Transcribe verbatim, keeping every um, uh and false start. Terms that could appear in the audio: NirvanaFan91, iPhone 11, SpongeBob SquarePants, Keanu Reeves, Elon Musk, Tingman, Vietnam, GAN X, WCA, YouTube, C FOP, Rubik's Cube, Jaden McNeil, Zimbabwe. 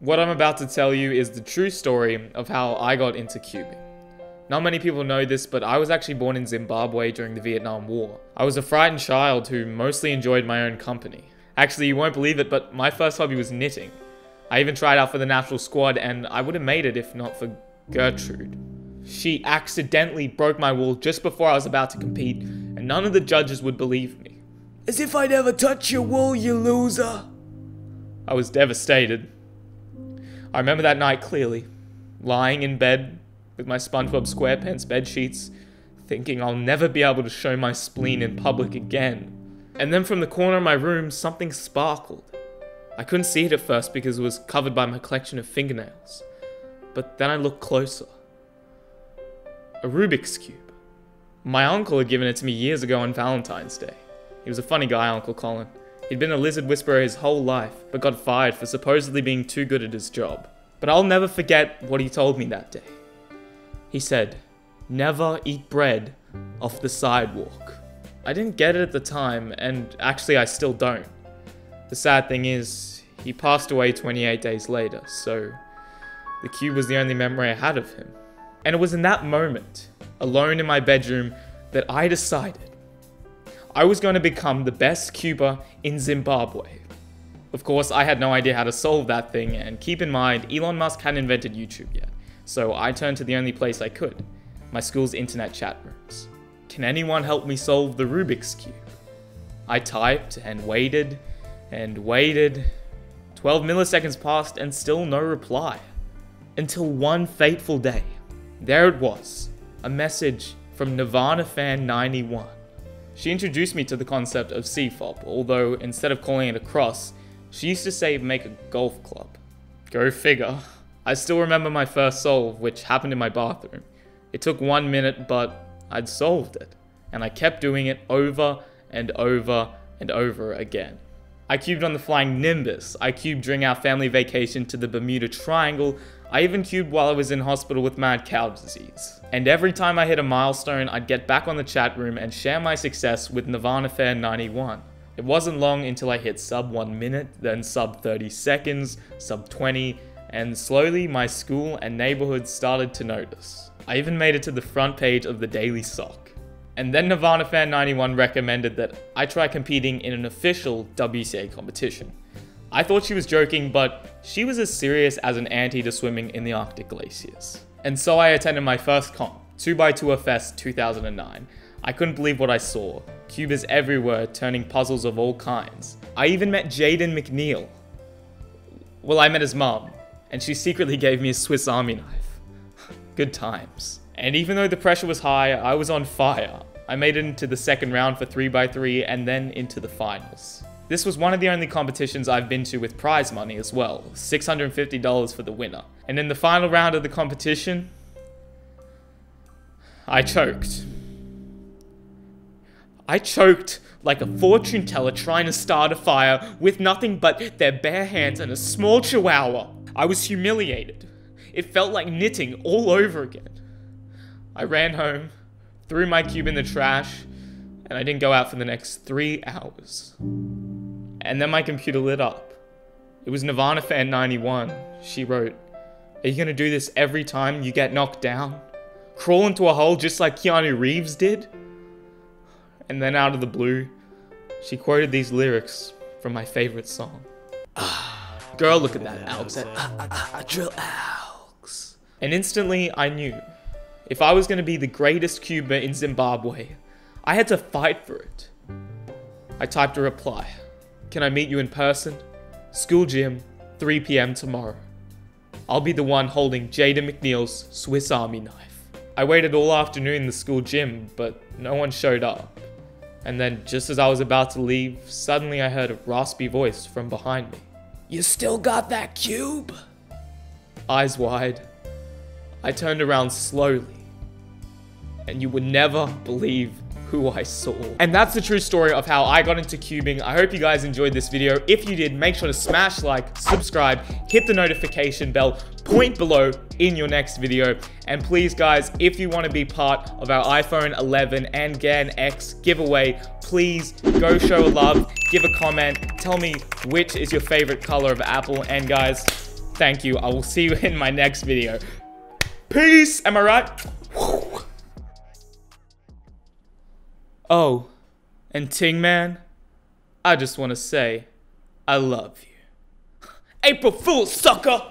What I'm about to tell you is the true story of how I got into cubing. Not many people know this, but I was actually born in Zimbabwe during the Vietnam War. I was a frightened child who mostly enjoyed my own company. Actually, you won't believe it, but my first hobby was knitting. I even tried out for the National Squad, and I would have made it if not for Gertrude. She accidentally broke my wool just before I was about to compete, and none of the judges would believe me. As if I'd ever touch your wool, you loser! I was devastated. I remember that night clearly, lying in bed with my SpongeBob SquarePants bedsheets, thinking I'll never be able to show my spleen in public again. And then from the corner of my room, something sparkled. I couldn't see it at first because it was covered by my collection of fingernails. But then I looked closer. A Rubik's Cube. My uncle had given it to me years ago on Valentine's Day. He was a funny guy, Uncle Colin. He'd been a lizard whisperer his whole life, but got fired for supposedly being too good at his job. But I'll never forget what he told me that day. He said, "Never eat bread off the sidewalk." I didn't get it at the time, and actually I still don't. The sad thing is, he passed away twenty-eight days later, so the cube was the only memory I had of him. And it was in that moment, alone in my bedroom, that I decided I was going to become the best cuber in Zimbabwe. Of course, I had no idea how to solve that thing, and keep in mind, Elon Musk hadn't invented YouTube yet, so I turned to the only place I could, my school's internet chat rooms. Can anyone help me solve the Rubik's Cube? I typed and waited and waited. twelve milliseconds passed and still no reply. Until one fateful day, there it was, a message from Nirvana Fan ninety-one. She introduced me to the concept of C FOP, although instead of calling it a cross, she used to say make a golf club. Go figure. I still remember my first solve, which happened in my bathroom. It took one minute, but I'd solved it, and I kept doing it over and over and over again. I cubed on the flying Nimbus, I cubed during our family vacation to the Bermuda Triangle, I even cubed while I was in hospital with mad cow disease. And every time I hit a milestone, I'd get back on the chat room and share my success with Nirvana Fan ninety-one. It wasn't long until I hit sub one minute, then sub thirty seconds, sub twenty, and slowly my school and neighborhood started to notice. I even made it to the front page of the Daily Sock. And then Nirvana Fan ninety-one recommended that I try competing in an official W C A competition. I thought she was joking, but she was as serious as an auntie to swimming in the Arctic glaciers. And so I attended my first comp, two by two Fest two thousand nine. I couldn't believe what I saw. Cubers everywhere turning puzzles of all kinds. I even met Jaden McNeil. Well, I met his mum, and she secretly gave me a Swiss Army knife. Good times. And even though the pressure was high, I was on fire. I made it into the second round for three by three and then into the finals. This was one of the only competitions I've been to with prize money as well, six hundred fifty dollars for the winner. And in the final round of the competition, I choked. I choked like a fortune teller trying to start a fire with nothing but their bare hands and a small chihuahua. I was humiliated. It felt like knitting all over again. I ran home, threw my cube in the trash, and I didn't go out for the next three hours. And then my computer lit up. It was Nirvana Fan ninety-one. She wrote, "Are you gonna do this every time you get knocked down? Crawl into a hole just like Keanu Reeves did?" And then out of the blue, she quoted these lyrics from my favorite song. Ah, girl, look at that, Alex. That, ah, ah, ah, drill Alex. And instantly I knew. If I was going to be the greatest cuber in Zimbabwe, I had to fight for it. I typed a reply. "Can I meet you in person? School gym, three p m tomorrow. I'll be the one holding Jaden McNeil's Swiss Army knife." I waited all afternoon in the school gym, but no one showed up. And then just as I was about to leave, suddenly I heard a raspy voice from behind me. "You still got that cube?" Eyes wide, I turned around slowly, and you would never believe who I saw. And that's the true story of how I got into cubing. I hope you guys enjoyed this video. If you did, make sure to smash like, subscribe, hit the notification bell, point below in your next video. And please guys, if you want to be part of our iPhone eleven and GAN X giveaway, please go show love, give a comment, tell me which is your favorite color of Apple. And guys, Thank you. I will see you in my next video. Peace. Am I right? Whew. Oh, and Ting Man, I just want to say I love you. April Fool, sucker.